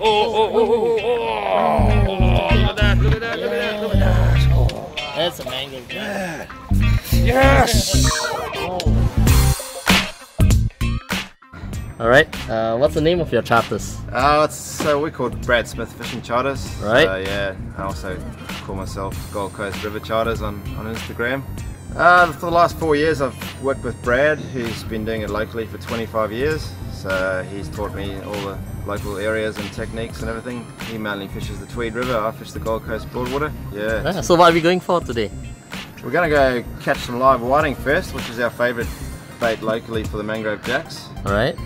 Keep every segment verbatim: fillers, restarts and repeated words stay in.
oh, oh, oh, oh, oh, oh, look at that, look at that, look at that, look at that. Oh. That's a mango. Yeah. Yes! Oh. Alright, uh, what's the name of your charters? Uh, it's, so we're called Brad Smith Fish and Charters. Right. So, yeah, I also call myself Gold Coast River Charters on, on Instagram. Uh, for the last four years I've worked with Brad, who's been doing it locally for twenty-five years, so he's taught me all the local areas and techniques and everything. He mainly fishes the Tweed River, I fish the Gold Coast Broadwater. Yeah. Ah, so what are we going for today? We're going to go catch some live whiting first, which is our favourite bait locally for the mangrove jacks. Alright.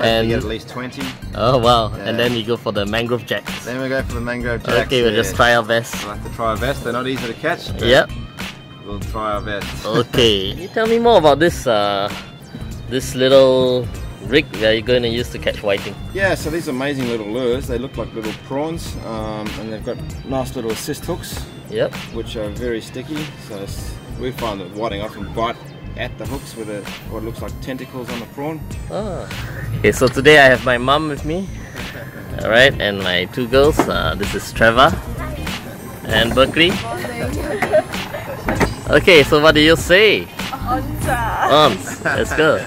And you get at least twenty. Oh wow, yeah. And then we go for the mangrove jacks. Then we go for the mangrove jacks. Okay, we'll yeah. just try our best. We'll have to try our best, they're not easy to catch. Yep. We'll try our best. Okay, can you tell me more about this uh, this little rig that you're going to use to catch whiting? Yeah, so these amazing little lures, they look like little prawns, um, and they've got nice little assist hooks, yep, which are very sticky, so we find that whiting often bite at the hooks with a, what looks like tentacles on the prawn. Oh. Okay, so today I have my mum with me, alright, and my two girls. Uh, this is Trevor and Berkeley. Okay, so what do you say? Onza! Ons! Let's go! So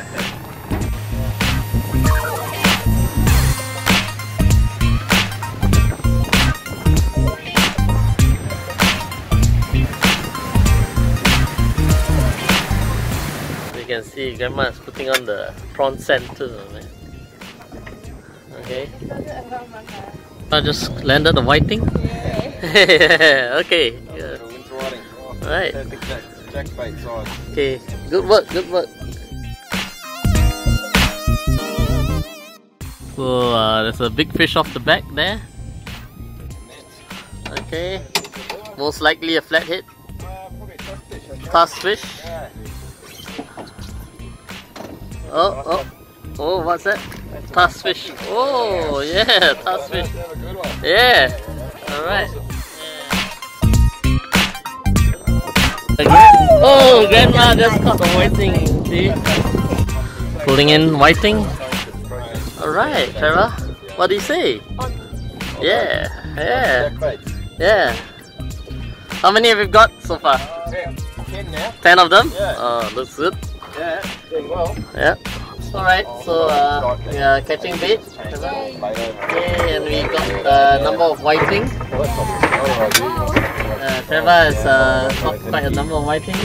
you can see Grandma's putting on the prawn scent too, man. Okay. I just landed the whiting? Yeah. Okay. Yeah. Right. Perfect jack, jack bait size. Okay, good work, good work. So uh, there's a big fish off the back there. Okay, most likely a flathead. Uh, probably a tough fish. Tough fish? Yeah. Oh, oh, oh, what's that? Tough fish. Oh, yeah, tough fish. Yeah, alright. Oh, Grandma just caught the whiting, see? Pulling in whiting. Alright, Trevor, what do you say? Yeah, yeah, yeah. How many have you got so far? ten now. ten of them? Oh, looks good. Yeah, doing well. Yeah. Alright, so uh, we are catching bait. Okay, and we got the number of whiting. Uh, Trevor has uh, caught quite a number of whiting.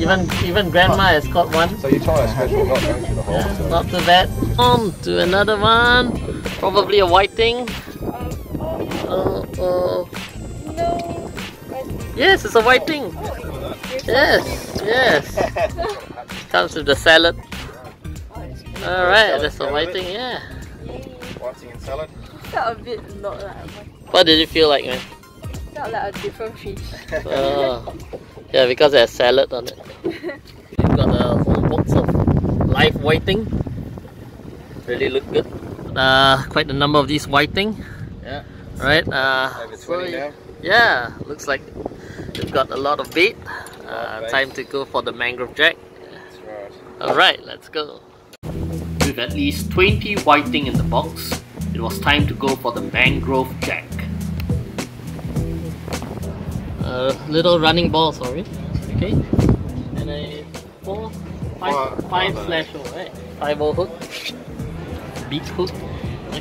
Even even Grandma has caught one. So you try a special, not going through the hole. Yeah, not too bad. On to another one. Probably a whiting. Oh, oh. No. Yes, it's a whiting. Yes, yes. Comes with the salad. All right, that's a whiting. Yeah. Whiting and salad. Felt a bit not like a whiting. What did it feel like, man? Not like a different fish. Oh. Yeah, because there's salad on it. We've got a whole box of live whiting. Really look good. Uh, quite a number of these whiting. Yeah. Right. Uh, Over twenty now. Yeah. Looks like we've got a lot of bait. Uh, time to go for the mangrove jack. That's right. All right, let's go. With at least twenty whiting in the box, it was time to go for the mangrove jack. Uh, little running ball, sorry. Okay. And a four, five, five slash oh, right? Five oh hook, beak hook.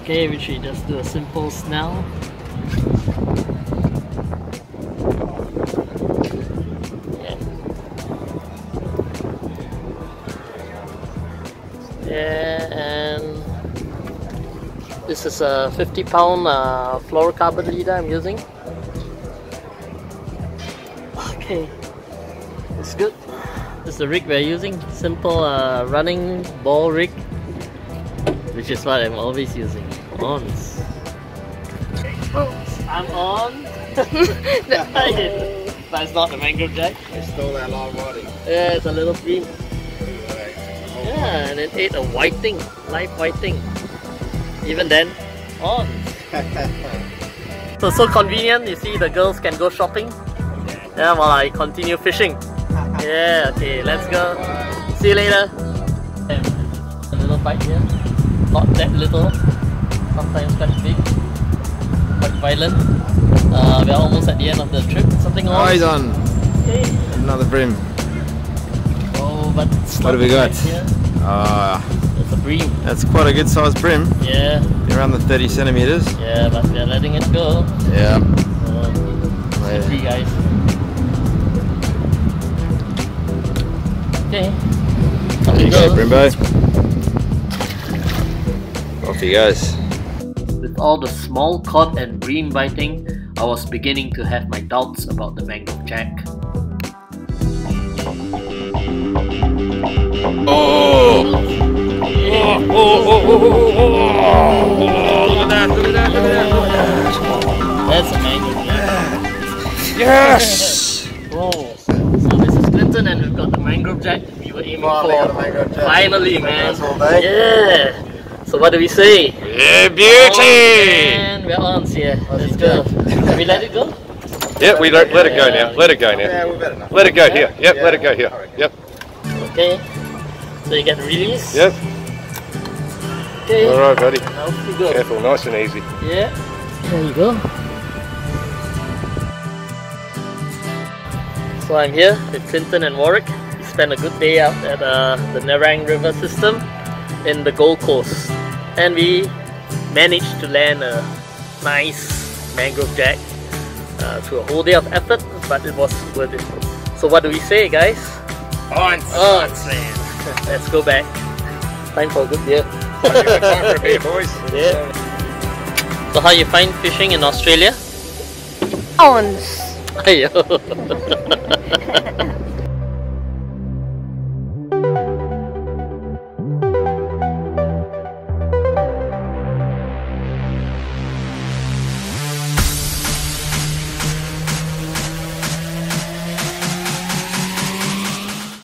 Okay, we should just do a simple snell. Yeah. Yeah, and this is a fifty pound uh, fluorocarbon leader I'm using. Okay, it's good. This is the rig we're using, simple uh, running ball rig, which is what I'm always using. Ons. I'm on. That's not the mangrove jack. It's still that long water. Yeah, it's a little green. Yeah, and it ate a whiting, live whiting. Even then, on. So so convenient. You see, the girls can go shopping. Yeah, while I continue fishing. Yeah, okay, let's go. See you later. A little bite here. Not that little. Sometimes quite big. island. Uh, we are almost at the end of the trip. Something else. Eyes on. Okay. Another bream. Oh, but it's what do we got? Ah, uh, it's a bream. That's quite a good sized bream. Yeah. Around the thirty centimeters. Yeah, but we are letting it go. Yeah. Um, yeah. Three guys. Okay. There you go, Brimbo. Off you guys. With all the small cod and bream biting, I was beginning to have my doubts about the mangrove jack. Oh! Oh! Oh! Oh! Oh! Oh! Look at that! Look at that! Look at that! That's a mangrove jack. Yes! Whoa! So this is Clinton, and we've got the mangrove jack. Wow, finally, man. Yeah. So what do we say? Yeah, beauty. And we're on here. Yeah. Let's go. Can we let it go? Yeah, we let, let it go now. Let it go now. Yeah, we better not. Let it go here. Yep, yeah. Let it go here. Yep. Okay. So you get the release. Yep. Okay. All right, buddy. Off you go. Careful, nice and easy. Yeah. There you go. So I'm here with Clinton and Warric. Spent a good day out at uh, the Nerang River system in the Gold Coast, and we managed to land a nice mangrove jack uh, through a whole day of effort, but it was worth it. So what do we say, guys? On! On! Let's go back. Time for a good beer. Time for a beer, boys. Yeah. So how you find fishing in Australia? On! Ayo!